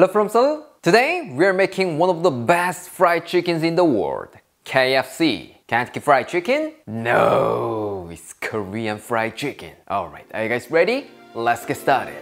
Hello from Seoul. Today we are making one of the best fried chickens in the world, KFC. Kentucky Fried Chicken? No, it's Korean fried chicken. Alright, are you guys ready? Let's get started.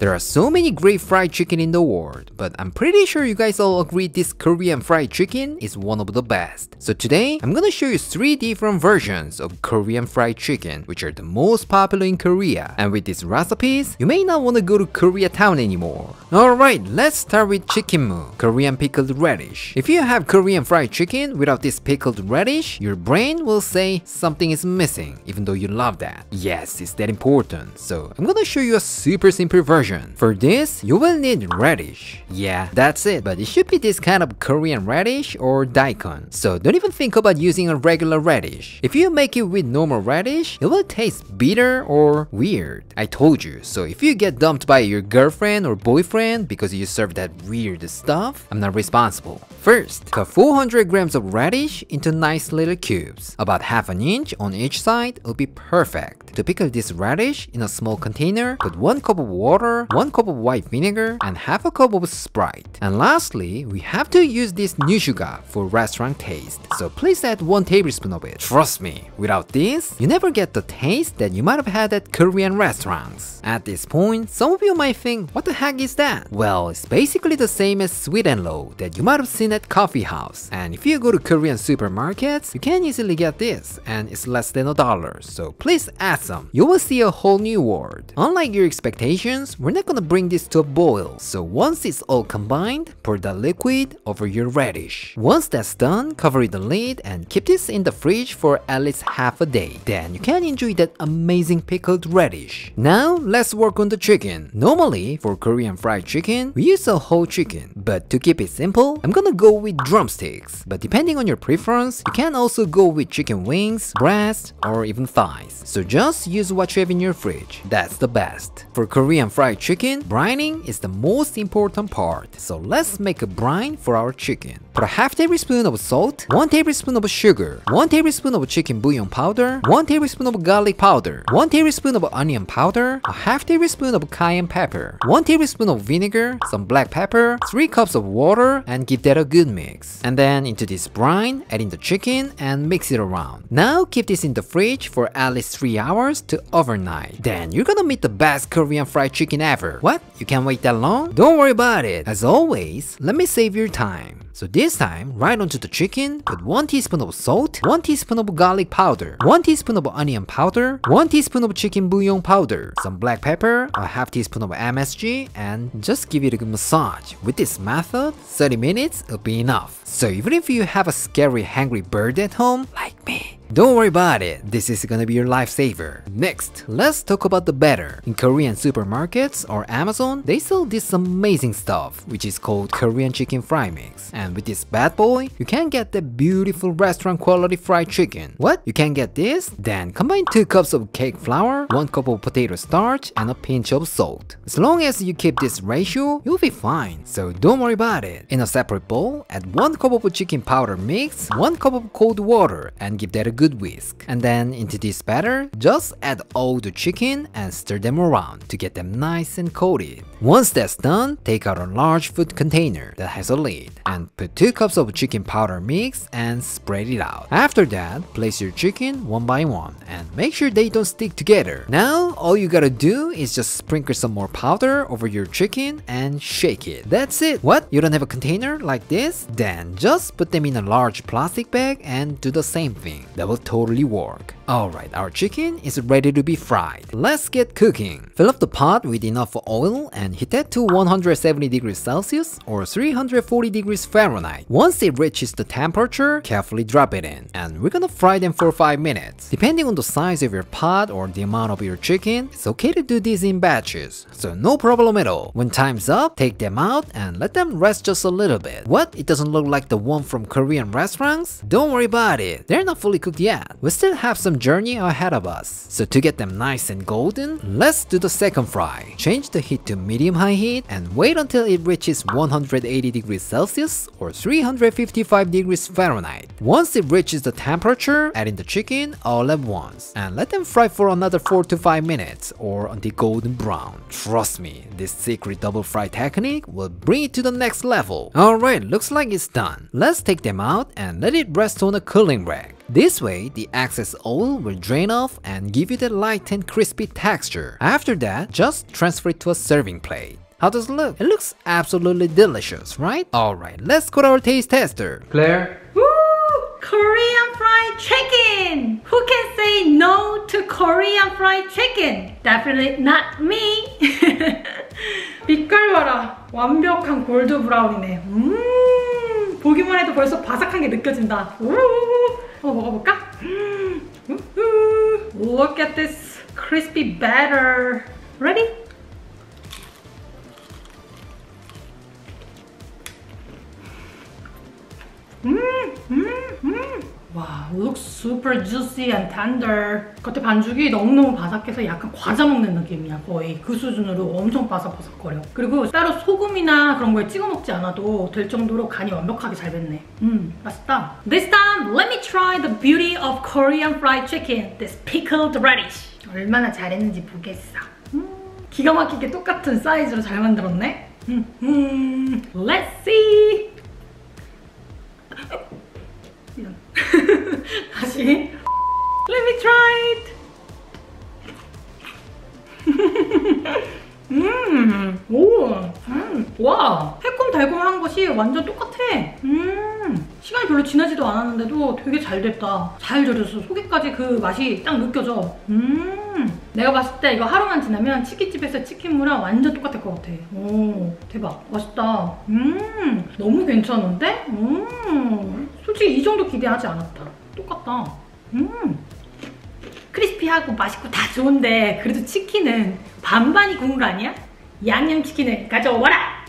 There are so many great fried chicken in the world, but I'm pretty sure you guys all agree this Korean fried chicken is one of the best. So today, I'm gonna show you 3 different versions of Korean fried chicken, which are the most popular in Korea. And with these recipes, you may not wanna go to Koreatown anymore. Alright, let's start with Chicken Mu, Korean pickled radish. If you have Korean fried chicken without this pickled radish, your brain will say something is missing, even though you love that. Yes, it's that important. So I'm gonna show you a super simple version. For this, you will need radish. Yeah, that's it, but it should be this kind of Korean radish or daikon. So don't even think about using a regular radish. If you make it with normal radish, it will taste bitter or weird. I told you, so if you get dumped by your girlfriend or boyfriend because you serve that weird stuff, I'm not responsible. First, cut 400 grams of radish into nice little cubes. About ½ inch on each side will be perfect. To pickle this radish in a small container, put 1 cup of water, 1 cup of white vinegar, and ½ cup of Sprite. And lastly, we have to use this new sugar for restaurant taste, so please add 1 tablespoon of it. Trust me, without this, you never get the taste that you might have had at Korean restaurants. At this point, some of you might think, what the heck is that? Well, it's basically the same as Sweet and Low that you might have seen at coffee house. And if you go to Korean supermarkets, you can easily get this, and it's less than $1, so please add some. You will see a whole new world. Unlike your expectations, we're not gonna bring this to a boil, so once it's all combined, pour the liquid over your radish. Once that's done, cover the lid and keep this in the fridge for at least ½ a day. Then you can enjoy that amazing pickled radish. Now let's work on the chicken. Normally, for Korean fried chicken, we use a whole chicken, but to keep it simple, I'm gonna go with drumsticks. But depending on your preference, you can also go with chicken wings, breast, or even thighs. So just use what you have in your fridge. That's the best. For Korean fried chicken, brining is the most important part, so let's make a brine for our chicken. Put ½ tablespoon of salt, 1 tablespoon of sugar, 1 tablespoon of chicken bouillon powder, 1 tablespoon of garlic powder, 1 tablespoon of onion powder, ½ tablespoon of cayenne pepper, 1 tablespoon of vinegar, some black pepper, 3 cups of water, and give that a good mix. And then into this brine, add in the chicken and mix it around. Now keep this in the fridge for at least 3 hours to overnight. Then you're gonna meet the best Korean fried chicken ever. What? You can't wait that long? Don't worry about it. As always, let me save your time. So this time, right onto the chicken, put 1 teaspoon of salt, 1 teaspoon of garlic powder, 1 teaspoon of onion powder, 1 teaspoon of chicken bouillon powder, some black pepper, ½ teaspoon of MSG, and just give it a good massage. With this method, 30 minutes will be enough. So even if you have a scary hungry bird at home, like me, don't worry about it, this is gonna be your lifesaver. Next, let's talk about the batter. In Korean supermarkets or Amazon, they sell this amazing stuff, which is called Korean chicken fry mix. And with this bad boy, you can get the beautiful restaurant quality fried chicken. What? You can get this? Then combine 2 cups of cake flour, 1 cup of potato starch, and a pinch of salt. As long as you keep this ratio, you'll be fine, so don't worry about it. In a separate bowl, add 1 cup of chicken powder mix, 1 cup of cold water, and give that a good whisk. And then into this batter, just add all the chicken and stir them around to get them nice and coated. Once that's done, take out a large food container that has a lid and put 2 cups of chicken powder mix and spread it out. After that, place your chicken one by one and make sure they don't stick together. Now all you gotta do is just sprinkle some more powder over your chicken and shake it. That's it. What? You don't have a container like this? Then just put them in a large plastic bag and do the same thing. That will totally work. Alright, our chicken is ready to be fried. Let's get cooking. Fill up the pot with enough oil and heat it to 170 degrees Celsius or 340 degrees Fahrenheit. Once it reaches the temperature, carefully drop it in. And we're gonna fry them for 5 minutes. Depending on the size of your pot or the amount of your chicken, it's okay to do this in batches, so no problem at all. When time's up, take them out and let them rest just a little bit. What? It doesn't look like the one from Korean restaurants? Don't worry about it, they're not fully cooked yet. We still have some journey ahead of us. So to get them nice and golden, let's do the second fry. Change the heat to medium-high heat and wait until it reaches 180 degrees Celsius or 355 degrees Fahrenheit. Once it reaches the temperature, add in the chicken all at once and let them fry for another 4 to 5 minutes or until golden brown. Trust me, this secret double fry technique will bring it to the next level. Alright, looks like it's done. Let's take them out and let it rest on a cooling rack. This way, the excess oil will drain off and give you the light and crispy texture. After that, just transfer it to a serving plate. How does it look? It looks absolutely delicious, right? Alright, let's go to our taste tester. Claire? Woo! Korean fried chicken! Who can say no to Korean fried chicken? Definitely not me! 빛깔 봐라! 완벽한 골드 브라운이네. 보기만 해도 벌써 바삭한 게 느껴진다. 한번 먹어볼까? Look at this crispy batter. Ready? Wow, looks super juicy and tender. 겉에 반죽이 너무너무 바삭해서 약간 과자 먹는 느낌이야. 거의 그 수준으로 엄청 바삭바삭거려. 그리고 따로 소금이나 그런 거에 찍어 먹지 않아도 될 정도로 간이 완벽하게 잘 뱄네. 맛있다. This time, let me try the beauty of Korean fried chicken. This pickled radish. 얼마나 잘했는지 보겠어. 기가 막히게 똑같은 사이즈로 잘 만들었네. Let's see. 다시. Let me try it. 오, 와, 새콤달콤한 것이 완전 똑같아. 시간이 별로 지나지도 않았는데도 되게 잘 됐다. 잘 절였어. 속에까지 그 맛이 딱 느껴져. 내가 봤을 때 이거 하루만 지나면 치킨집에서 치킨무랑 완전 똑같을 것 같아. 오, 대박. 맛있다. 너무 괜찮은데? 솔직히 이 정도 기대하지 않았다. 똑같다. 크리스피하고 맛있고 다 좋은데 그래도 치킨은 반반이 국물 아니야? 양념치킨을 가져와라!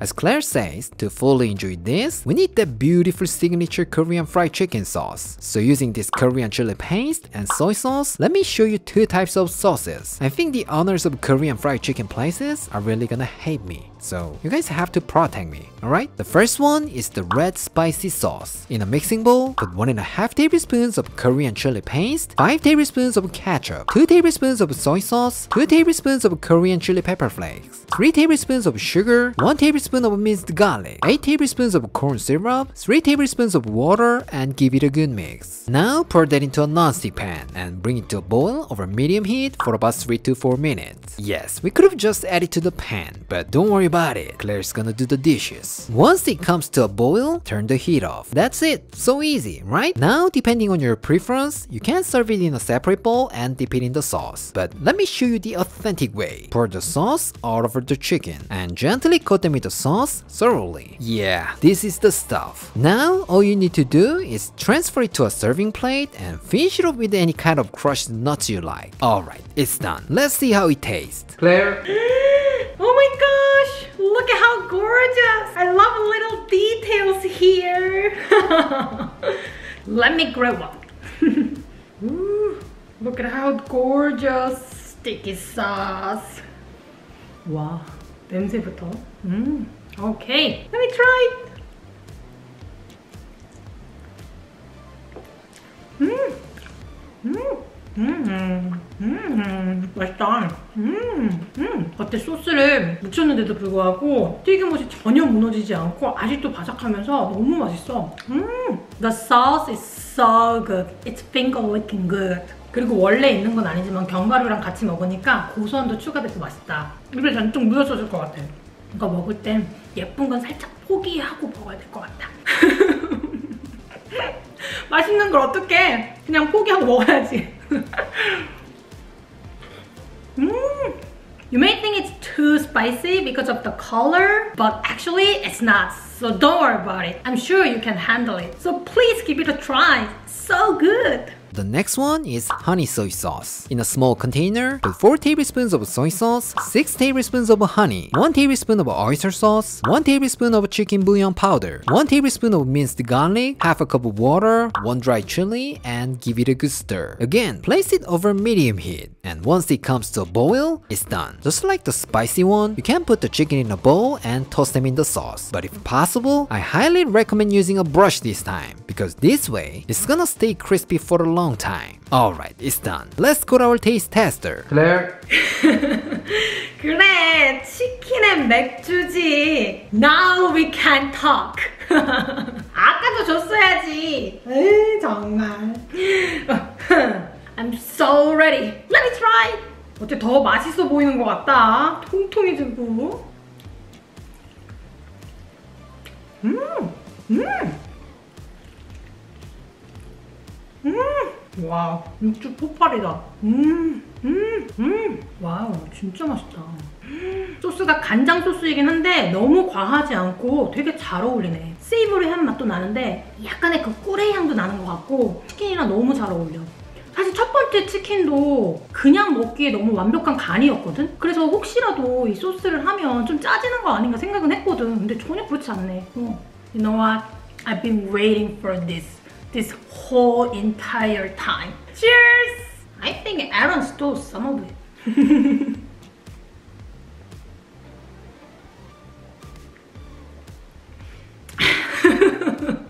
As Claire says, to fully enjoy this, we need that beautiful signature Korean fried chicken sauce. So using this Korean chili paste and soy sauce, let me show you two types of sauces. I think the owners of Korean fried chicken places are really gonna hate me. So you guys have to protect me, alright? The first one is the red spicy sauce. In a mixing bowl, put 1.5 tablespoons of Korean chili paste, 5 tablespoons of ketchup, 2 tablespoons of soy sauce, 2 tablespoons of Korean chili pepper flakes, 3 tablespoons of sugar, 1 tablespoon of minced garlic, 8 tablespoons of corn syrup, 3 tablespoons of water, and give it a good mix. Now pour that into a non-stick pan and bring it to a boil over medium heat for about 3 to 4 minutes. Yes, we could've just added to the pan, but don't worry about it, Claire's gonna do the dishes. Once it comes to a boil, turn the heat off. That's it, so easy, right? Now, depending on your preference, you can serve it in a separate bowl and dip it in the sauce. But let me show you the authentic way. Pour the sauce all over the chicken and gently coat them with the sauce thoroughly. Yeah, this is the stuff. Now, all you need to do is transfer it to a serving plate and finish it off with any kind of crushed nuts you like. Alright, it's done. Let's see how it tastes. Claire? Oh my gosh! Look at how gorgeous! I love little details here! Let me grab one. Ooh, look at how gorgeous! Sticky sauce! Wow, 냄새부터. Okay, let me try it! 맛있다. 겉에 소스를 묻혔는데도 불구하고 튀김옷이 전혀 무너지지 않고 아직도 바삭하면서 너무 맛있어. The sauce is so good. It's finger licking good. 그리고 원래 있는 건 아니지만 견과류랑 같이 먹으니까 고소함도 추가돼서 맛있다. 입에 잔뜩 묻었을 것 같아. 그러니까 먹을 땐 예쁜 건 살짝 포기하고 먹어야 될 것 같다. 맛있는 걸 어떡해. 그냥 포기하고 먹어야지. You may think it's too spicy because of the color, but actually it's not, so don't worry about it. I'm sure you can handle it, so please give it a try. It's so good! The next one is honey soy sauce. In a small container, put 4 tablespoons of soy sauce, 6 tablespoons of honey, 1 tablespoon of oyster sauce, 1 tablespoon of chicken bouillon powder, 1 tablespoon of minced garlic, half a cup of water, 1 dried chili, and give it a good stir. Again, place it over medium heat, and once it comes to a boil, it's done. Just like the spicy one, you can put the chicken in a bowl and toss them in the sauce. But if possible, I highly recommend using a brush this time, because this way, it's gonna stay crispy for a long time. Alright, it's done. Let's go to our taste tester. Claire? 그래, 치킨 앤 맥주지. Now we can talk. 아까도 줬어야지. 에이, 정말. I'm so ready. Let me try. 어때, 더 맛있어 보이는 것 같다. 통통해지고. 와우, 육즙 폭발이다. 와우, 진짜 맛있다. 소스가 간장 소스이긴 한데 너무 과하지 않고 되게 잘 어울리네. 세이버리한 맛도 나는데 약간의 그 꿀의 향도 나는 것 같고 치킨이랑 너무 잘 어울려. 사실 첫 번째 치킨도 그냥 먹기에 너무 완벽한 간이었거든? 그래서 혹시라도 이 소스를 하면 좀 짜지는 거 아닌가 생각은 했거든. 근데 전혀 그렇지 않네. You know what? I've been waiting for this whole entire time. Cheers! I think Aaron stole some of it.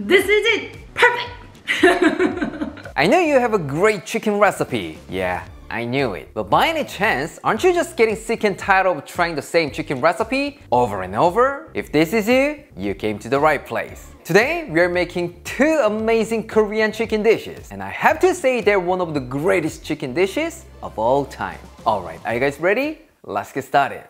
This is it! Perfect! I know you have a great chicken recipe. Yeah, I knew it. But by any chance, aren't you just getting sick and tired of trying the same chicken recipe over and over? If this is you, you came to the right place. Today, we are making 2 amazing Korean chicken dishes, and I have to say they're one of the greatest chicken dishes of all time. Alright, are you guys ready? Let's get started.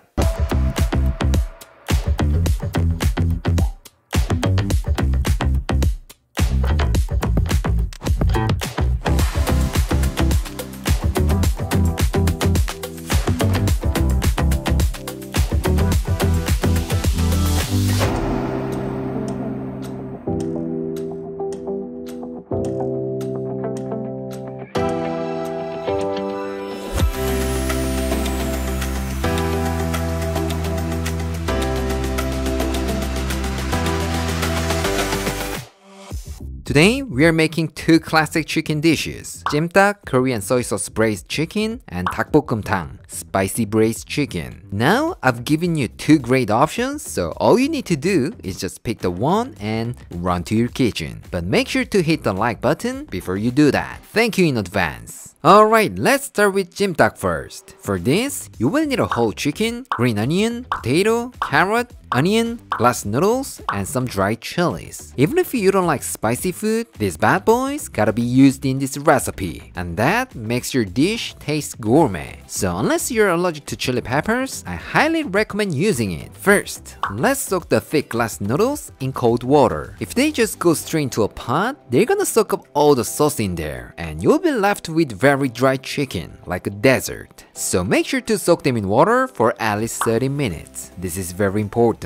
Today, we are making 2 classic chicken dishes. Jjimdak, Korean soy sauce braised chicken, and Dakbokkeumtang, spicy braised chicken. Now, I've given you 2 great options, so all you need to do is just pick the one and run to your kitchen. But make sure to hit the like button before you do that. Thank you in advance. Alright, let's start with Jjimdak first. For this, you will need a whole chicken, green onion, potato, carrot, onion, glass noodles, and some dried chilies. Even if you don't like spicy food, these bad boys gotta be used in this recipe, and that makes your dish taste gourmet. So unless you're allergic to chili peppers, I highly recommend using it. First, let's soak the thick glass noodles in cold water. If they just go straight into a pot, they're gonna soak up all the sauce in there, and you'll be left with very dry chicken, like a desert. So make sure to soak them in water for at least 30 minutes. This is very important.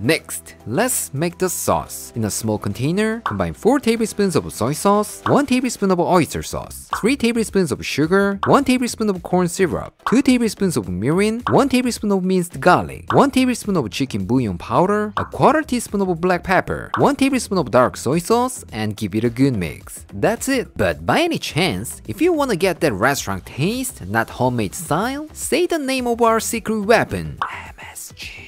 Next, let's make the sauce. In a small container, combine 4 tablespoons of soy sauce, 1 tablespoon of oyster sauce, 3 tablespoons of sugar, 1 tablespoon of corn syrup, 2 tablespoons of mirin, 1 tablespoon of minced garlic, 1 tablespoon of chicken bouillon powder, a quarter teaspoon of black pepper, 1 tablespoon of dark soy sauce, and give it a good mix. That's it. But by any chance, if you wanna get that restaurant taste, not homemade style, say the name of our secret weapon, MSG.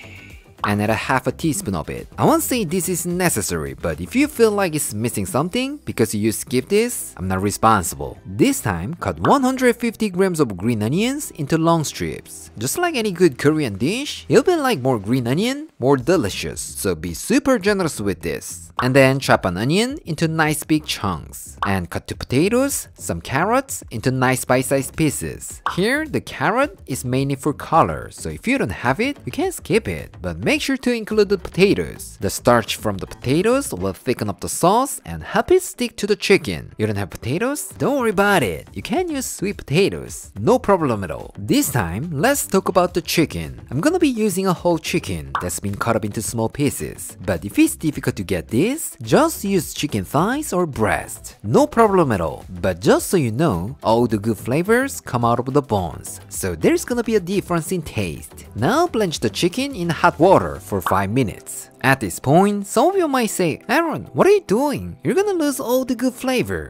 And add a half a teaspoon of it. I won't say this is necessary, but if you feel like it's missing something because you skip this, I'm not responsible. This time, cut 150 grams of green onions into long strips. Just like any good Korean dish, you'll be like more green onion, more delicious, so be super generous with this. And then chop an onion into nice big chunks. And cut 2 potatoes, some carrots into nice bite-sized pieces. Here, the carrot is mainly for color, so if you don't have it, you can skip it. But Make sure to include the potatoes. The starch from the potatoes will thicken up the sauce and help it stick to the chicken. You don't have potatoes? Don't worry about it. You can use sweet potatoes. No problem at all. This time, let's talk about the chicken. I'm gonna be using a whole chicken that's been cut up into small pieces. But if it's difficult to get this, just use chicken thighs or breast. No problem at all. But just so you know, all the good flavors come out of the bones. So there's gonna be a difference in taste. Now blanch the chicken in hot water for 5 minutes. At this point, some of you might say, Aaron, what are you doing? You're gonna lose all the good flavor.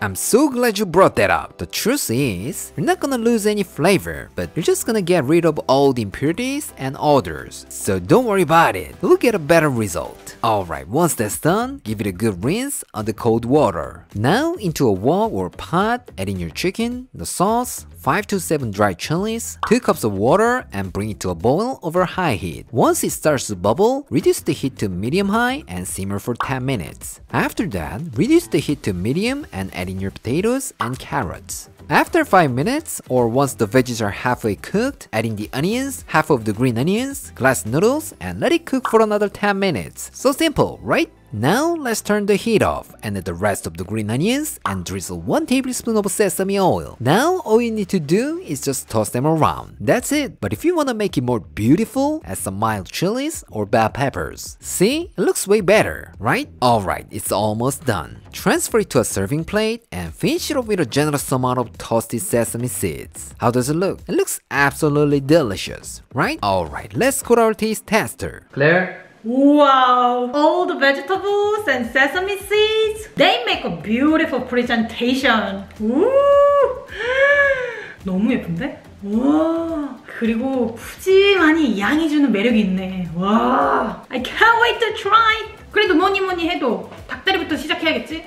I'm so glad you brought that up. The truth is, you're not gonna lose any flavor, but you're just gonna get rid of all the impurities and odors. So don't worry about it. We'll get a better result. Alright, once that's done, give it a good rinse under cold water. Now into a wok or pot, add in your chicken, the sauce, 5 to 7 dried chilies, 2 cups of water, and bring it to a boil over high heat. Once it starts to bubble, reduce the heat to medium-high and simmer for 10 minutes. After that, reduce the heat to medium and add in your potatoes and carrots. After 5 minutes, or once the veggies are halfway cooked, add in the onions, half of the green onions, glass noodles, and let it cook for another 10 minutes. So simple, right? Now let's turn the heat off and add the rest of the green onions and drizzle 1 tablespoon of sesame oil. Now all you need to do is just toss them around. That's it. But if you want to make it more beautiful, add some mild chilies or bell peppers. See? It looks way better, right? Alright, it's almost done. Transfer it to a serving plate and finish it off with a generous amount of toasted sesame seeds. How does it look? It looks absolutely delicious, right? Alright, let's go to our taste tester. Claire? Wow! All the vegetables and sesame seeds, they make a beautiful presentation. Ooh! 너무 예쁜데? 와! 그리고 푸짐하니 양이 주는 매력이 있네. 와! I can't wait to try it! 그래도 뭐니뭐니 해도 닭다리부터 시작해야겠지?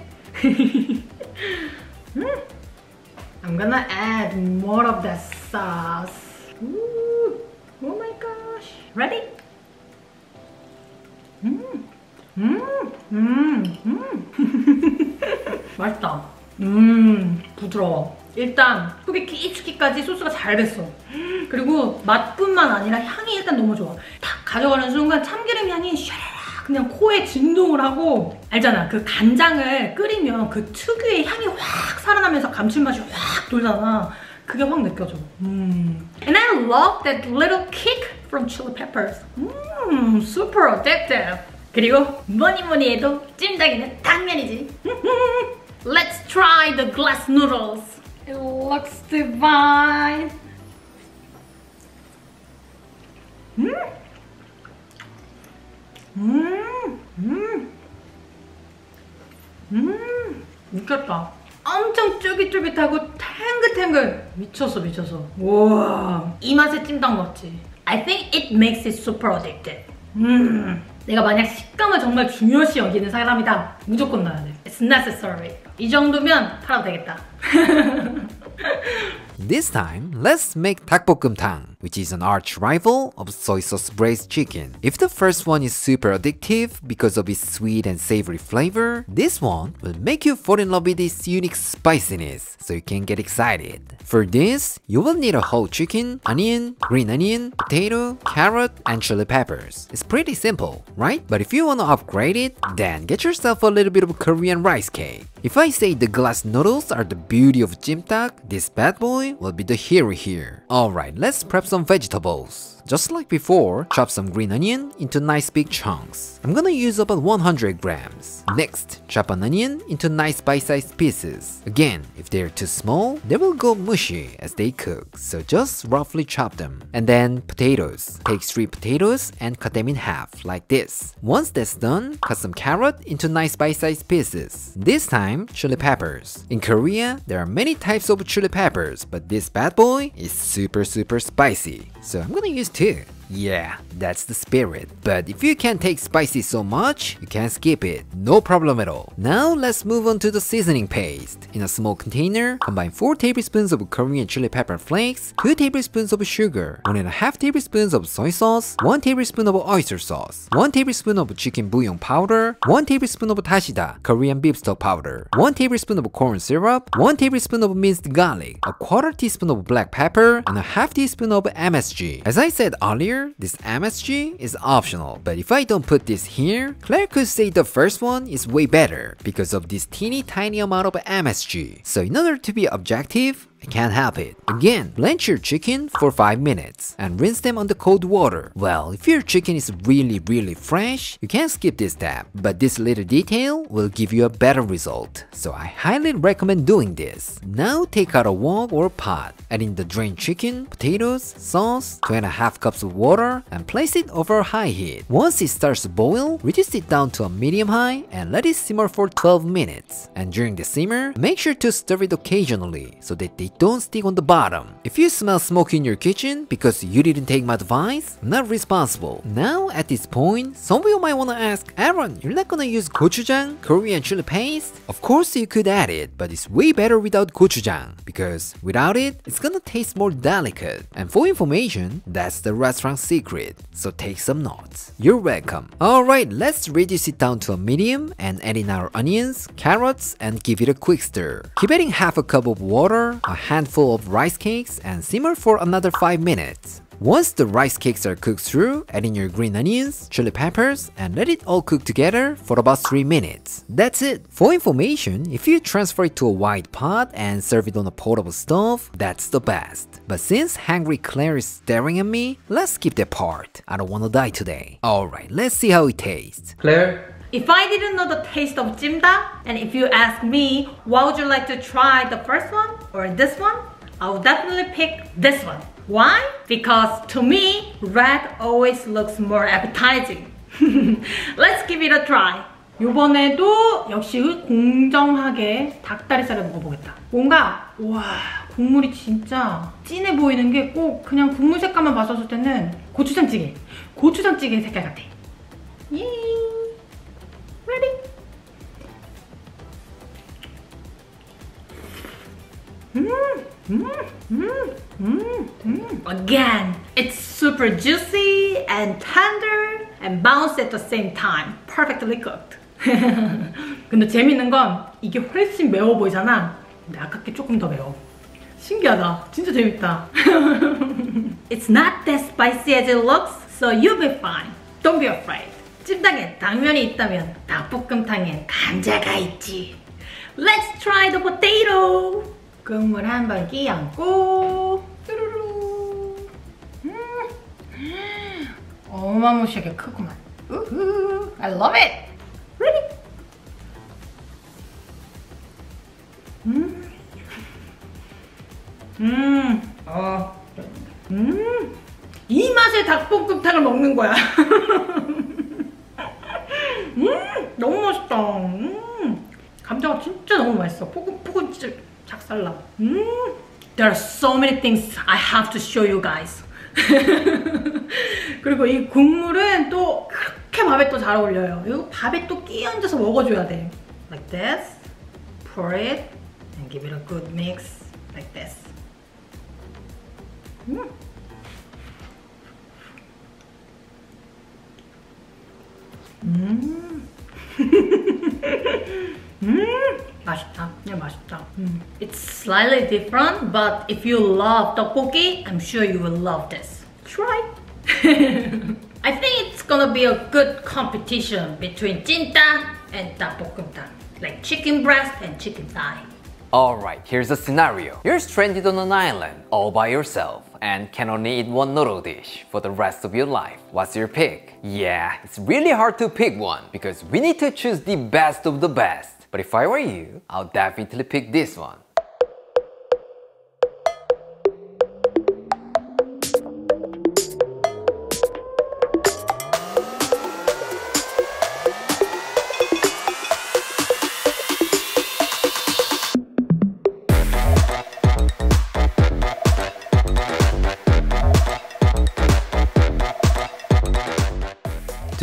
I'm gonna add more of that sauce. Ooh! Oh my gosh! Ready? 맛있다. 부드러워. 일단 속에 깊숙이까지 소스가 잘 뱄어. 그리고 맛뿐만 아니라 향이 일단 너무 좋아. 딱 가져가는 순간 참기름 향이 샤라라 그냥 코에 진동을 하고, 알잖아, 그 간장을 끓이면 그 특유의 향이 확 살아나면서 감칠맛이 확 돌잖아. 그게 확 느껴져. And I love that little kick from chili peppers. Super addictive. 그리고 뭐니뭐니 해도 찜닭에는 당면이지. Let's try the glass noodles. It looks divine. 미쳤다. 엄청 쫄깃쫄깃하고 탱글탱글. 미쳤어 미쳤어. 우와, 이 맛에 찜닭 맞지? I think it makes it super addictive. 내가 만약 식감을 정말 중요시 여기는 사람이다, 무조건 넣어야 돼. It's necessary. 이 정도면 팔아도 되겠다. This time, let's make dakbokkeumtang, which is an arch rival of soy sauce braised chicken. If the first one is super addictive because of its sweet and savory flavor, this one will make you fall in love with its unique spiciness, so you can get excited. For this, you will need a whole chicken, onion, green onion, potato, carrot, and chili peppers. It's pretty simple, right? But if you want to upgrade it, then get yourself a little bit of Korean rice cake. If I say the glass noodles are the beauty of Jjimdak, this bad boy will be the hero here. Alright, let's prep some vegetables. Just like before, chop some green onion into nice big chunks. I'm gonna use about 100 grams. Next, chop an onion into nice bite-sized pieces. Again, if they're too small, they will go mushy as they cook, so just roughly chop them. And then potatoes. Take 3 potatoes and cut them in half, like this. Once that's done, cut some carrot into nice bite-sized pieces. This time, chili peppers. In Korea, there are many types of chili peppers, but this bad boy is super spicy. So I'm gonna use 2. Yeah, that's the spirit. But if you can't take spicy so much, you can skip it. No problem at all. Now let's move on to the seasoning paste. In a small container, combine 4 tablespoons of Korean chili pepper flakes, 2 tablespoons of sugar, 1.5 tablespoons of soy sauce, 1 tablespoon of oyster sauce, 1 tablespoon of chicken bouillon powder, 1 tablespoon of dashida, Korean beef stock powder, 1 tablespoon of corn syrup, 1 tablespoon of minced garlic, a 1/4 teaspoon of black pepper, and a 1/2 teaspoon of MSG. As I said earlier, here, this MSG is optional, but if I don't put this here, Claire could say the first one is way better because of this teeny tiny amount of MSG. So in order to be objective, I can't help it. Again, blanch your chicken for 5 minutes and rinse them on the cold water. Well, if your chicken is really fresh, you can skip this step, but this little detail will give you a better result, so I highly recommend doing this. Now take out a wok or pot, add in the drained chicken, potatoes, sauce, 2.5 cups of water, and place it over high heat. Once it starts to boil, reduce it down to a medium high and let it simmer for 12 minutes. And during the simmer, make sure to stir it occasionally so that they don't stick on the bottom. If you smell smoke in your kitchen because you didn't take my advice, I'm not responsible. Now at this point, some of you might wanna ask, Aaron, you're not gonna use gochujang, Korean chili paste? Of course you could add it, but it's way better without gochujang, because without it, it's gonna taste more delicate. And for information, that's the restaurant's secret, so take some notes. You're welcome. Alright, let's reduce it down to a medium and add in our onions, carrots, and give it a quick stir. Keep adding half a cup of water, a handful of rice cakes, and simmer for another 5 minutes. Once the rice cakes are cooked through, add in your green onions, chili peppers, and let it all cook together for about 3 minutes. That's it! For information, if you transfer it to a wide pot and serve it on a portable stove, that's the best. But since hungry Claire is staring at me, let's skip that part. I don't wanna die today. Alright, let's see how it tastes. Claire? If I didn't know the taste of Jjimdak, and if you ask me, what would you like to try, the first one or this one? I would definitely pick this one. Why? Because to me, red always looks more appetizing. Let's give it a try. 이번에도 역시 공정하게 닭다리살을 먹어보겠다. 뭔가 와 국물이 진짜 진해 보이는 게 꼭 그냥 국물 색깔만 봤었을 때는 고추장찌개 색깔 같아. 예, ready. Again, it's super juicy and tender and bouncy at the same time. Perfectly cooked. 근데 재밌는 건 이게 훨씬 매워 보이잖아. 근데 아깝게 조금 더 매워. 신기하다. 진짜 재밌다. It's not that spicy as it looks, so you'll be fine. Don't be afraid. 찜닭엔 당면이 있다면 닭볶음탕엔 감자가 있지. Let's try the potato. 국물 한번 끼얹고 뚜루루. 어마무시하게 크구만. 우후. I love it. Ready? 이 맛에 닭볶음탕을 먹는 거야. 너무 맛있다. 감자가 진짜 너무 맛있어. 포근포근 진짜. There are so many things I have to show you guys. 그리고 이 국물은 또 그렇게 밥에 또 잘 어울려요. 이거 밥에 또 끼얹어서 먹어줘야 돼. Like this, pour it, and give it a good mix. Like this. 맛있다. 그냥 맛있다. It's slightly different, but if you love tteokbokki, I'm sure you will love this. Try. I think it's gonna be a good competition between jjimdak and dakbokkeumtang, like chicken breast and chicken thigh. Alright, here's a scenario. You're stranded on an island all by yourself and can only eat one noodle dish for the rest of your life. What's your pick? Yeah, it's really hard to pick one because we need to choose the best of the best. But if I were you, I'll definitely pick this one.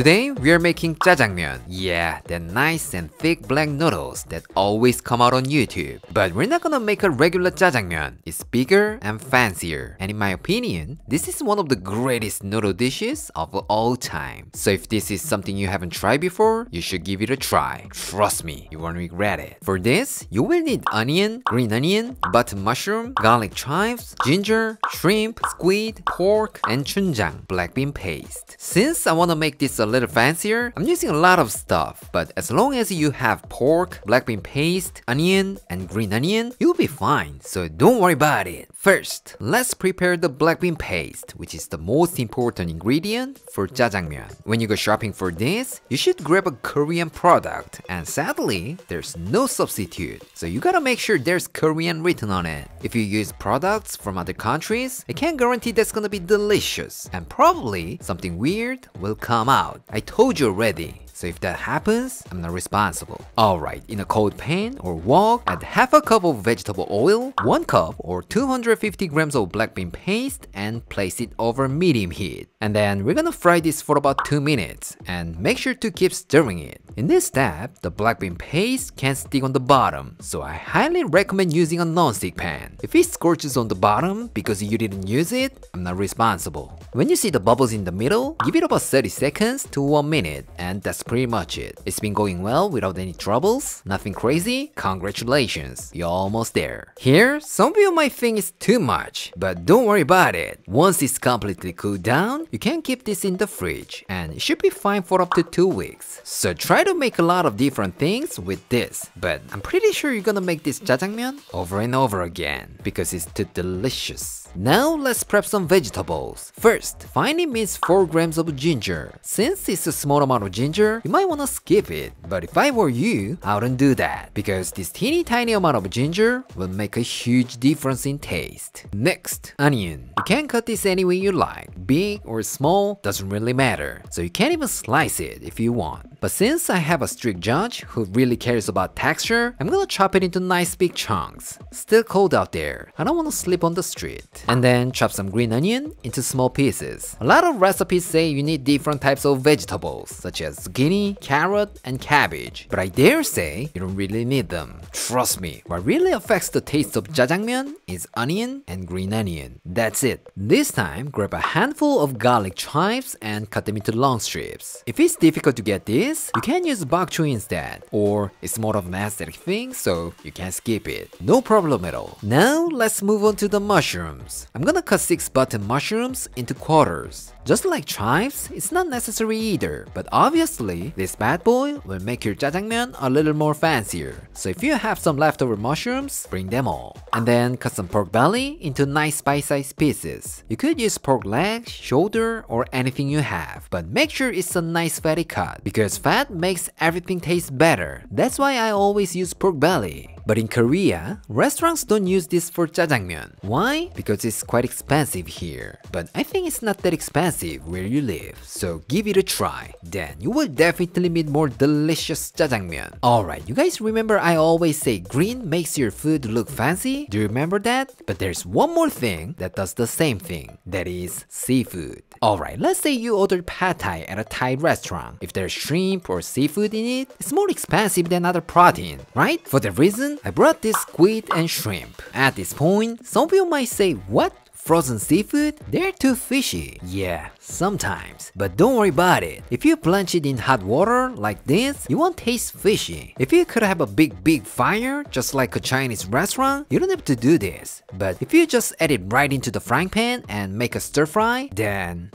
Today we are making jjajangmyeon. Yeah, the nice and thick black noodles that always come out on YouTube. But we're not gonna make a regular jjajangmyeon. It's bigger and fancier. And in my opinion, this is one of the greatest noodle dishes of all time. So if this is something you haven't tried before, you should give it a try. Trust me, you won't regret it. For this, you will need onion, green onion, button mushroom, garlic chives, ginger, shrimp, squid, pork, and chunjang, black bean paste. Since I wanna make this a little fancier, I'm using a lot of stuff, but as long as you have pork, black bean paste, onion, and green onion, you'll be fine, so don't worry about it. First, let's prepare the black bean paste, which is the most important ingredient for jjajangmyeon. When you go shopping for this, you should grab a Korean product, and sadly, there's no substitute, so you gotta make sure there's Korean written on it. If you use products from other countries, I can't guarantee that's gonna be delicious, and probably something weird will come out. I told you already, so if that happens, I'm not responsible. Alright, in a cold pan or wok, add half a cup of vegetable oil, 1 cup or 250 grams of black bean paste and place it over medium heat. And then we're gonna fry this for about 2 minutes and make sure to keep stirring it. In this step, the black bean paste can't stick on the bottom, so I highly recommend using a non-stick pan. If it scorches on the bottom because you didn't use it, I'm not responsible. When you see the bubbles in the middle, give it about 30 seconds to 1 minute and that's pretty much it. It's been going well without any troubles, nothing crazy, congratulations, you're almost there. Here, some of you might think it's too much, but don't worry about it. Once it's completely cooled down, you can keep this in the fridge and it should be fine for up to 2 weeks. So try to make a lot of different things with this, but I'm pretty sure you're gonna make this jjajangmyeon over and over again because it's too delicious. Now let's prep some vegetables. First, finely mince 4 grams of ginger. Since it's a small amount of ginger, you might wanna skip it, but if I were you, I wouldn't do that, because this teeny tiny amount of ginger will make a huge difference in taste. Next, onion. You can cut this any way you like, big or small, doesn't really matter, so you can even slice it if you want. But since I have a strict judge who really cares about texture, I'm gonna chop it into nice big chunks. Still cold out there, I don't wanna sleep on the street. And then chop some green onion into small pieces. A lot of recipes say you need different types of vegetables, such as zucchini, carrot, and cabbage. But I dare say you don't really need them. Trust me, what really affects the taste of jjajangmyeon is onion and green onion. That's it. This time, grab a handful of garlic chives and cut them into long strips. If it's difficult to get this, you can use bok choy instead, or it's more of an aesthetic thing, so you can skip it. No problem at all. Now, let's move on to the mushrooms. I'm gonna cut 6 button mushrooms into quarters. Just like chives, it's not necessary either, but obviously, this bad boy will make your jjajangmyeon a little more fancier. So if you have some leftover mushrooms, bring them all. And then cut some pork belly into nice bite-sized pieces. You could use pork leg, shoulder, or anything you have, but make sure it's a nice fatty cut, because fat makes everything taste better. That's why I always use pork belly. But in Korea, restaurants don't use this for jjajangmyeon. Why? Because it's quite expensive here. But I think it's not that expensive where you live, so give it a try. Then you will definitely meet more delicious jjajangmyeon. Alright, you guys remember I always say green makes your food look fancy? Do you remember that? But there's one more thing that does the same thing. That is seafood. Alright, let's say you order pad thai at a Thai restaurant. If there's shrimp or seafood in it, it's more expensive than other protein, right? For the reason I brought this squid and shrimp. At this point, some of you might say, what? Frozen seafood? They're too fishy. Yeah, sometimes. But don't worry about it. If you plunge it in hot water like this, you won't taste fishy. If you could have a big fire, just like a Chinese restaurant, you don't have to do this. But if you just add it right into the frying pan and make a stir fry, then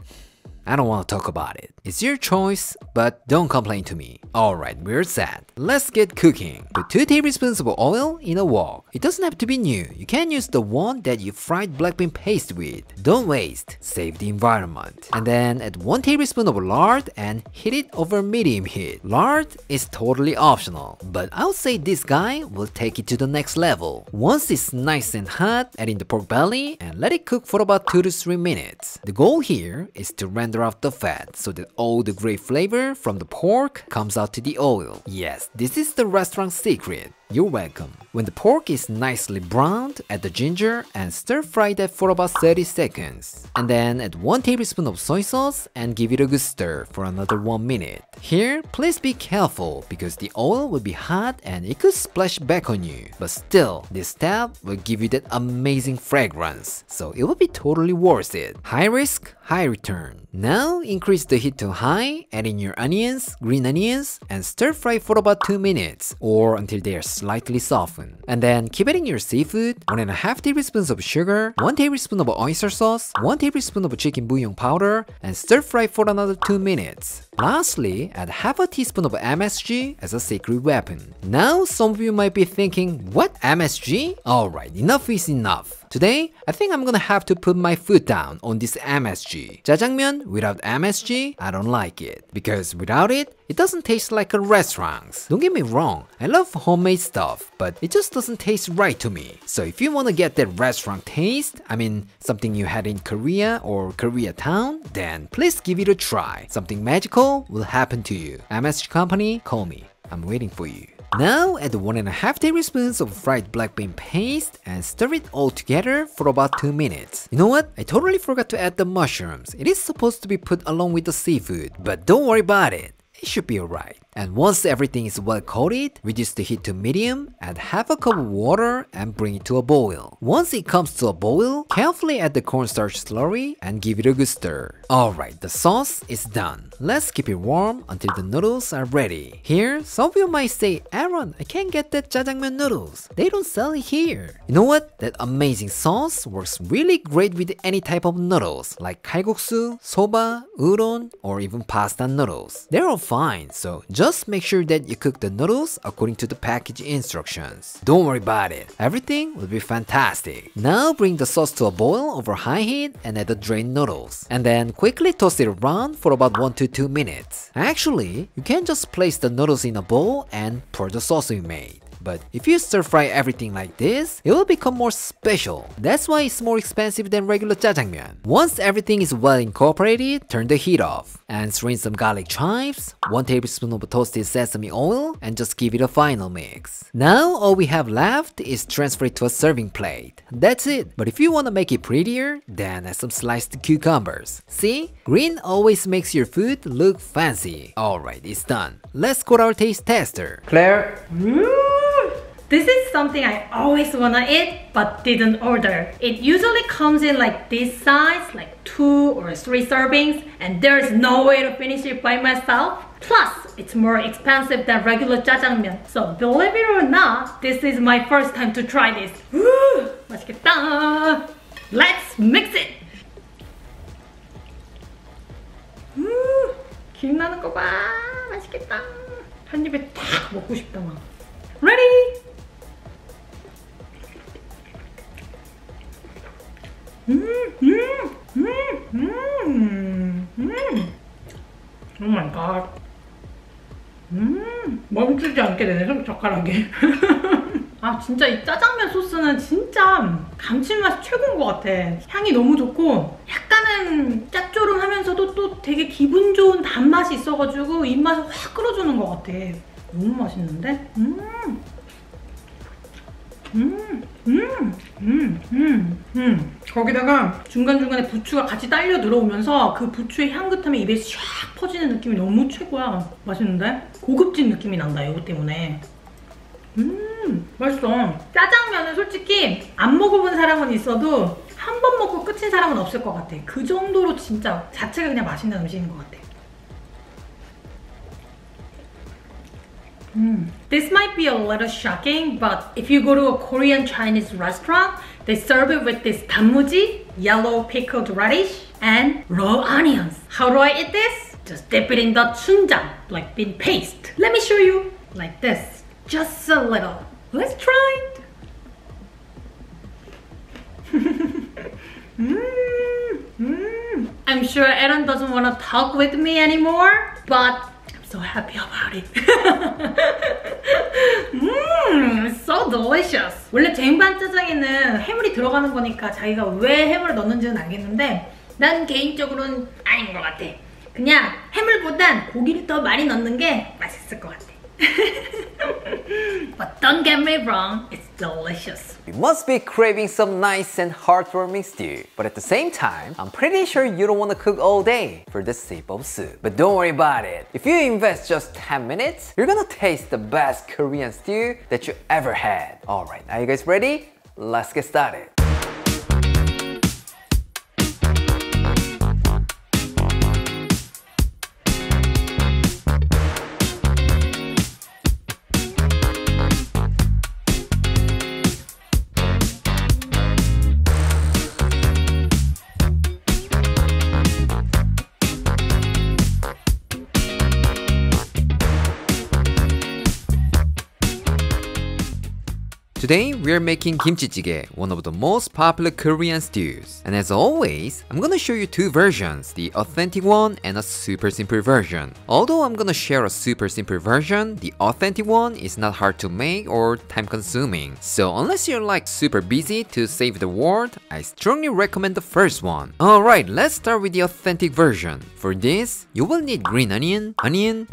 I don't want to talk about it. It's your choice, but don't complain to me. Alright, we're set. Let's get cooking. Put 2 tablespoons of oil in a wok. It doesn't have to be new. You can use the one that you fried black bean paste with. Don't waste. Save the environment. And then add 1 tablespoon of lard and heat it over medium heat. Lard is totally optional, but I would say this guy will take it to the next level. Once it's nice and hot, add in the pork belly and let it cook for about 2 to 3 minutes. The goal here is to render off the fat so that all the great flavor from the pork comes out to the oil. Yes, this is the restaurant's secret. You're welcome. When the pork is nicely browned, add the ginger and stir-fry that for about 30 seconds. And then add 1 tablespoon of soy sauce and give it a good stir for another 1 minute. Here, please be careful because the oil will be hot and it could splash back on you. But still, this step will give you that amazing fragrance, so it will be totally worth it. High risk, high return. Now, increase the heat to high, add in your onions, green onions, and stir-fry for about 2 minutes or until they are slightly softened. And then keep adding your seafood, 1.5 tablespoons of sugar, 1 tablespoon of oyster sauce, 1 tablespoon of chicken bouillon powder, and stir fry for another 2 minutes. Lastly, add half a teaspoon of MSG as a secret weapon. Now some of you might be thinking, what, MSG? Alright, enough is enough. Today, I think I'm gonna have to put my foot down on this MSG. Jjajangmyeon without MSG, I don't like it. Because without it, it doesn't taste like a restaurant. Don't get me wrong, I love homemade stuff, but it just doesn't taste right to me. So if you wanna get that restaurant taste, I mean something you had in Korea or Koreatown, then please give it a try. Something magical will happen to you. MSG Company, call me. I'm waiting for you. Now add 1.5 tablespoons of fried black bean paste and stir it all together for about 2 minutes. You know what? I totally forgot to add the mushrooms. It is supposed to be put along with the seafood, but don't worry about it. It should be alright. And once everything is well coated, reduce the heat to medium, add half a cup of water and bring it to a boil. Once it comes to a boil, carefully add the cornstarch slurry and give it a good stir. Alright, the sauce is done. Let's keep it warm until the noodles are ready. Here, some of you might say, Aaron, I can't get that jjajangmyeon noodles. They don't sell it here. You know what? That amazing sauce works really great with any type of noodles like kalguksu, soba, udon, or even pasta noodles. They're all fine, so just make sure that you cook the noodles according to the package instructions. Don't worry about it. Everything will be fantastic. Now bring the sauce to a boil over high heat and add the drained noodles. And then quickly toss it around for about 1 to 2 minutes. Actually, you can just place the noodles in a bowl and pour the sauce you made. But if you stir-fry everything like this, it will become more special. That's why it's more expensive than regular jjajangmyeon. Once everything is well incorporated, turn the heat off. And strain some garlic chives, 1 tablespoon of toasted sesame oil, and just give it a final mix. Now all we have left is transfer it to a serving plate. That's it. But if you want to make it prettier, then add some sliced cucumbers. See? Green always makes your food look fancy. Alright, it's done. Let's go to our taste tester. Claire? This is something I always wanna eat but didn't order. It usually comes in like this size, like 2 or 3 servings, and there's no way to finish it by myself. Plus, it's more expensive than regular jjajangmyeon. So believe it or not, this is my first time to try this. Woo! 맛있겠다! Let's mix it! Woo! 기름나는 거 봐! 맛있겠다! 한 입에 탁 먹고 싶다 막. Ready! Oh my god. 멈추지 않게 되네, 손가락이. 아 진짜 이 짜장면 소스는 진짜 감칠맛이 최고인 것 같아. 향이 너무 좋고 약간은 짭조름하면서도 또 되게 기분 좋은 단맛이 있어가지고 입맛을 확 끌어주는 것 같아. 너무 맛있는데? 거기다가 중간중간에 부추가 같이 딸려 들어오면서 그 부추의 향긋함이 입에 샥 퍼지는 느낌이 너무 최고야. 맛있는데? 고급진 느낌이 난다, 이거 때문에. 맛있어. 짜장면은 솔직히 안 먹어본 사람은 있어도 한 번 먹고 끝인 사람은 없을 것 같아. 그 정도로 진짜 자체가 그냥 맛있는 음식인 것 같아. This might be a little shocking, but if you go to a Korean Chinese restaurant, they serve it with this tanmuji, yellow pickled radish, and raw onions. How do I eat this? Just dip it in the chunjang, like bean paste. Let me show you. Like this. Just a little. Let's try it. I'm sure Aaron doesn't want to talk with me anymore, but so happy about it. It's so delicious. 원래 쟁반 짜장에는 해물이 들어가는 거니까 자기가 왜 해물을 넣는지는 알겠는데 난 개인적으로는 아닌 것 같아. 그냥 해물보단 고기를 더 많이 넣는 게 맛있을 것 같아. but don't get me wrong, it's delicious. You must be craving some nice and heartwarming stew, but at the same time, I'm pretty sure you don't want to cook all day for the sip of soup. But don't worry about it. If you invest just 10 minutes, you're gonna taste the best Korean stew that you ever had. Alright, are you guys ready? Let's get started. Today, we're making Kimchi Jjigae, one of the most popular Korean stews. And as always, I'm gonna show you two versions, the authentic one and a super simple version. Although I'm gonna share a super simple version, the authentic one is not hard to make or time consuming. So unless you're like super busy to save the world, I strongly recommend the first one. Alright, let's start with the authentic version. For this, you will need green onion,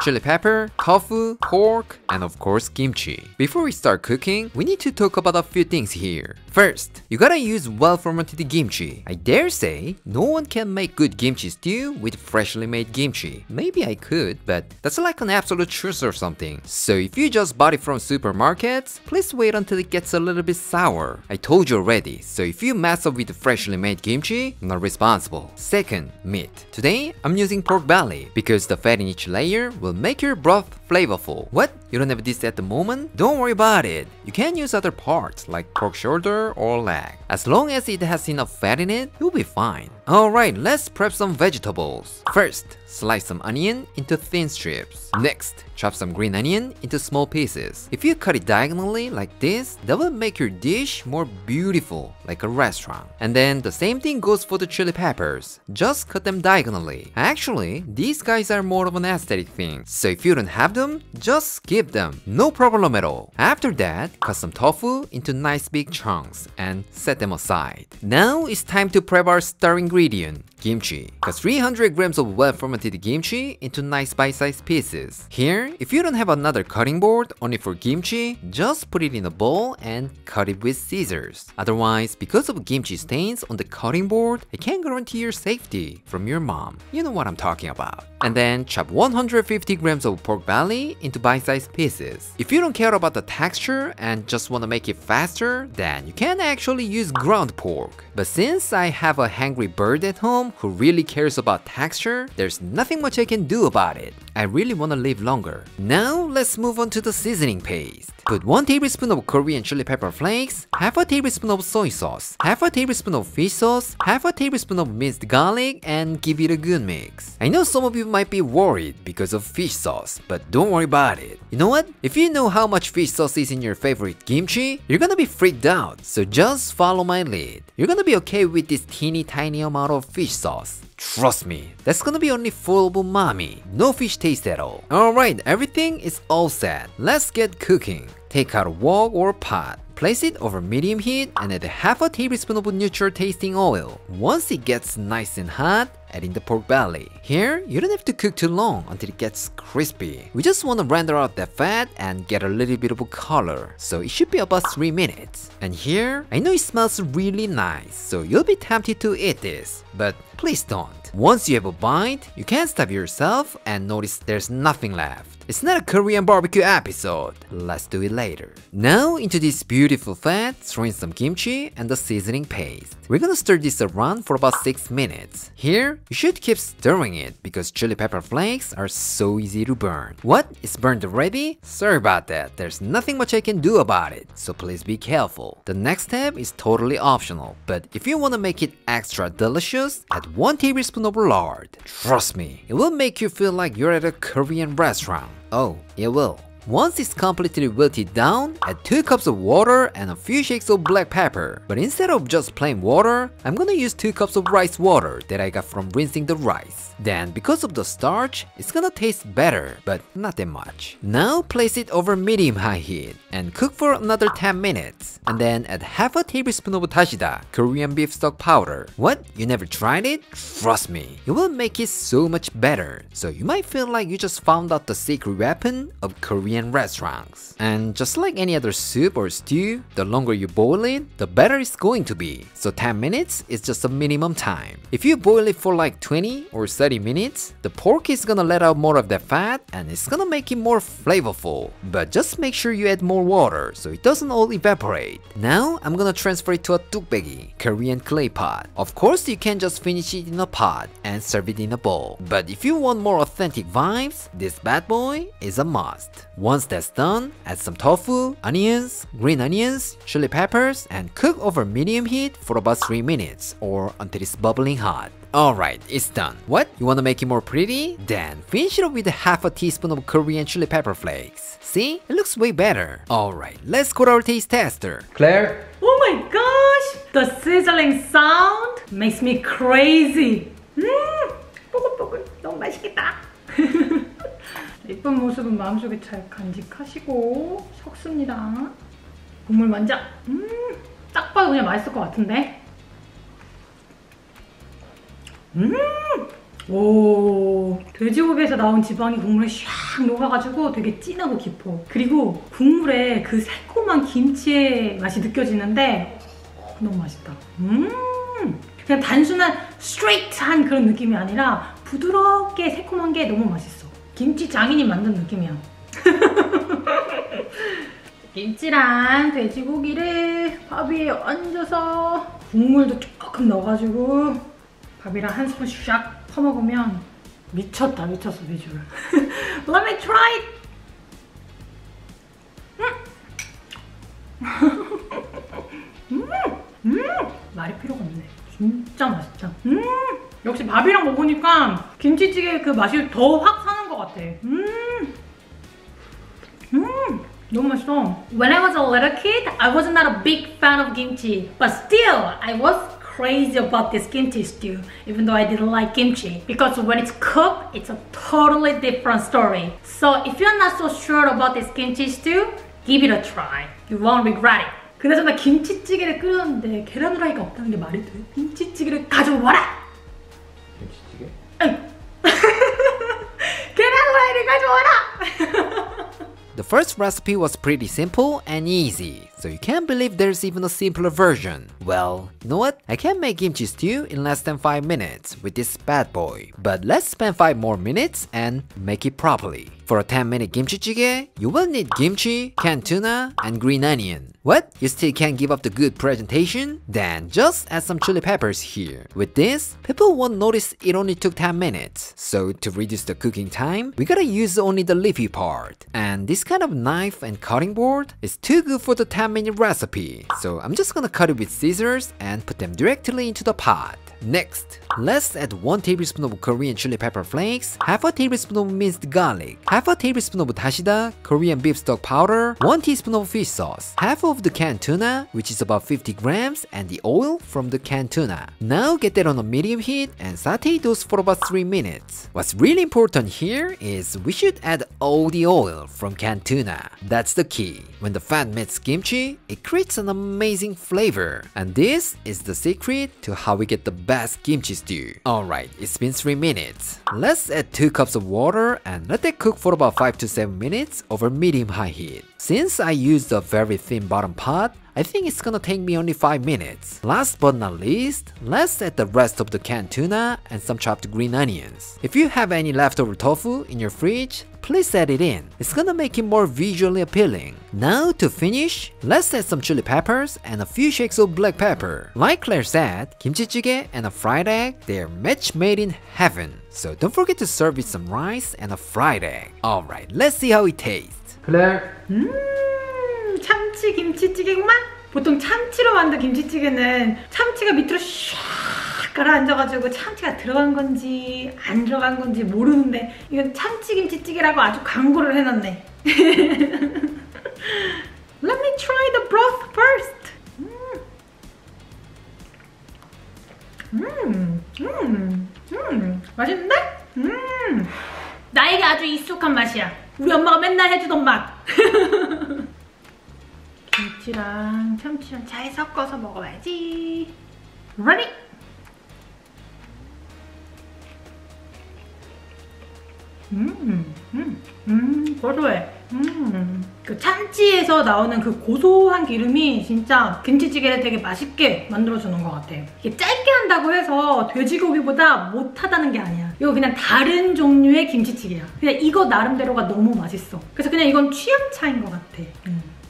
chili pepper, tofu, pork, and of course kimchi. Before we start cooking, we need to talk about a few things here. First, you gotta use well-fermented kimchi. I dare say, no one can make good kimchi stew with freshly made kimchi. Maybe I could, but that's like an absolute truth or something. So if you just bought it from supermarkets, please wait until it gets a little bit sour. I told you already, so if you mess up with freshly made kimchi, I'm not responsible. Second, meat. Today, I'm using pork belly, because the fat in each layer will make your broth flavorful. What? You don't have this at the moment? Don't worry about it. You can use other parts like pork shoulder or leg. As long as it has enough fat in it, you'll be fine. Alright, let's prep some vegetables. First, slice some onion into thin strips. Next, chop some green onion into small pieces. If you cut it diagonally like this, that will make your dish more beautiful, like a restaurant. And then the same thing goes for the chili peppers. Just cut them diagonally. Actually, these guys are more of an aesthetic thing, so if you don't have them, just skip them. No problem at all. After that, cut some tofu into nice big chunks and set them aside. Now it's time to prep our star ingredient, kimchi. Cut 300 grams of well-fermented kimchi into nice bite-sized pieces. Here, if you don't have another cutting board only for kimchi, just put it in a bowl and cut it with scissors. Otherwise, because of kimchi stains on the cutting board, I can't guarantee your safety from your mom. You know what I'm talking about. And then chop 150 grams of pork belly into bite-sized pieces. If you don't care about the texture and just want to make it faster, then you can actually use ground pork. But since I have a hangry bird at home who really cares about texture, there's nothing much I can do about it. I really want to live longer. Now let's move on to the seasoning paste. Put 1 tablespoon of Korean chili pepper flakes, half a tablespoon of soy sauce, half a tablespoon of fish sauce, half a tablespoon of minced garlic, and give it a good mix. I know some of you might be worried because of fish sauce, but don't worry about it. You know what? If you know how much fish sauce is in your favorite kimchi, you're gonna be freaked out. So just follow my lead. You're gonna be okay with this teeny tiny amount of fish sauce. Trust me, that's gonna be only full of umami. No fish taste at all. Alright, everything is all set. Let's get cooking. Take out a wok or pot. Place it over medium heat and add half a tablespoon of neutral tasting oil. Once it gets nice and hot, add in the pork belly. Here, you don't have to cook too long until it gets crispy. We just want to render out the fat and get a little bit of color, so it should be about 3 minutes. And here, I know it smells really nice, so you'll be tempted to eat this, but please don't. Once you have a bite, you can't stop yourself and notice there's nothing left. It's not a Korean barbecue episode. Let's do it later. Now into this beautiful fat, throw in some kimchi and the seasoning paste. We're gonna stir this around for about 6 minutes. Here, you should keep stirring it because chili pepper flakes are so easy to burn. What? It's burned already? Sorry about that. There's nothing much I can do about it, so please be careful. The next step is totally optional, but if you wanna make it extra delicious, add 1 tablespoon of lard. Trust me, it will make you feel like you're at a Korean restaurant. Oh, it will. Once it's completely wilted down, add 2 cups of water and a few shakes of black pepper. But instead of just plain water, I'm gonna use 2 cups of rice water that I got from rinsing the rice. Then, because of the starch, it's gonna taste better, but not that much. Now place it over medium-high heat and cook for another 10 minutes. And then add half a tablespoon of dashida, Korean beef stock powder. What? You never tried it? Trust me, it will make it so much better. So you might feel like you just found out the secret weapon of Korean Korean restaurants. And just like any other soup or stew, the longer you boil it, the better it's going to be. So 10 minutes is just the minimum time. If you boil it for like 20 or 30 minutes, the pork is gonna let out more of the fat and it's gonna make it more flavorful. But just make sure you add more water so it doesn't all evaporate. Now I'm gonna transfer it to a ttukbaegi, Korean clay pot. Of course you can just finish it in a pot and serve it in a bowl. But if you want more authentic vibes, this bad boy is a must. Once that's done, add some tofu, onions, green onions, chili peppers, and cook over medium heat for about 3 minutes or until it's bubbling hot. Alright, it's done. What? You wanna make it more pretty? Then finish it up with 1/2 teaspoon of Korean chili pepper flakes. See? It looks way better. Alright, let's go to our taste tester. Claire? Oh my gosh! The sizzling sound makes me crazy. 너무 맛있겠다. 예쁜 모습은 마음속에 잘 간직하시고 섞습니다. 국물 먼저. 딱 봐도 그냥 맛있을 것 같은데. 오, 돼지고기에서 나온 지방이 국물에 샥 녹아가지고 되게 진하고 깊어. 그리고 국물에 그 새콤한 김치의 맛이 느껴지는데 너무 맛있다. 그냥 단순한 스트레이트한 그런 느낌이 아니라 부드럽게 새콤한 게 너무 맛있어. 김치 장인이 만든 느낌이야. 김치랑 돼지고기를 밥 위에 얹어서 국물도 조금 넣어가지고 밥이랑 한 스푼 샥 퍼먹으면 미쳤다. 미쳤어, 비주얼. Let me try it! 말이 필요가 없네. 진짜 맛있다. 역시 밥이랑 먹으니까 김치찌개 그 맛이 더 확 사는 것 같아. 너무 맛있어. When I was a little kid, I was not a big fan of kimchi. But still, I was crazy about this kimchi stew, even though I didn't like kimchi, because when it's cooked, it's a totally different story. So if you're not so sure about this kimchi stew, give it a try. You won't regret it. 그나저나 김치찌개를 끓였는데 계란 후라이가 없다는 게 말이 돼? 김치찌개를 가져와라! 김치찌개? 응! 계란 후라이를 가져와라! The first recipe was pretty simple and easy, so you can't believe there's even a simpler version. Well, you know what? I can make kimchi stew in less than 5 minutes with this bad boy. But let's spend 5 more minutes and make it properly. For a 10-minute kimchi jjigae, you will need kimchi, canned tuna, and green onion. What? You still can't give up the good presentation? Then just add some chili peppers here. With this, people won't notice it only took 10 minutes. So to reduce the cooking time, we gotta use only the leafy part. And this kind of knife and cutting board is too good for the 10-minute recipe. So I'm just gonna cut it with scissors and put them directly into the pot. Next, let's add 1 tablespoon of Korean chili pepper flakes, 1/2 tablespoon of minced garlic, 1/2 tablespoon of dashida, Korean beef stock powder, 1 teaspoon of fish sauce, half of the canned tuna, which is about 50 grams, and the oil from the canned tuna. Now get that on a medium heat and saute those for about 3 minutes. What's really important here is we should add all the oil from canned tuna. That's the key. When the fat meets kimchi, it creates an amazing flavor. And this is the secret to how we get the best kimchi stew. Alright, it's been 3 minutes. Let's add 2 cups of water and let that cook for about 5 to 7 minutes over medium-high heat. Since I used a very thin bottom pot, I think it's gonna take me only 5 minutes. Last but not least, let's add the rest of the canned tuna and some chopped green onions. If you have any leftover tofu in your fridge, please add it in. It's gonna make it more visually appealing. Now to finish, let's add some chili peppers and a few shakes of black pepper. Like Claire said, kimchi jjigae and a fried egg, they're match made in heaven. So don't forget to serve with some rice and a fried egg. Alright, let's see how it tastes. Claire? 참치 김치찌개구만? 보통 참치로 만든 김치찌개는 참치가 밑으로 샥 가라앉아가지고 참치가 들어간 건지 안 들어간 건지 모르는데 이건 참치 김치찌개라고 아주 광고를 해놨네. Let me try the broth first. 맛있는데? 나에게 아주 익숙한 맛이야. 우리 엄마가 맨날 해주던 맛. 김치랑 참치랑 잘 섞어서 먹어야지. Ready? 고소해. 그 참치에서 나오는 그 고소한 기름이 진짜 김치찌개를 되게 맛있게 만들어주는 것 같아요. 이게 짧게 한다고 해서 돼지고기보다 못하다는 게 아니야. 이거 그냥 다른 종류의 김치찌개야. 그냥 이거 나름대로가 너무 맛있어. 그래서 그냥 이건 취향 차이인 것 같아.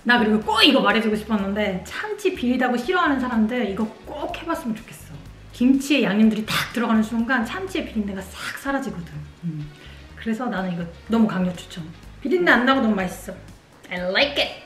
나 그리고 꼭 이거 말해주고 싶었는데 참치 비리다고 싫어하는 사람들 이거 꼭 해봤으면 좋겠어. 김치에 양념들이 딱 들어가는 순간 참치의 비린내가 싹 사라지거든. 그래서 나는 이거 너무 강력 추천. 비린내 안 나고 너무 맛있어. I like it!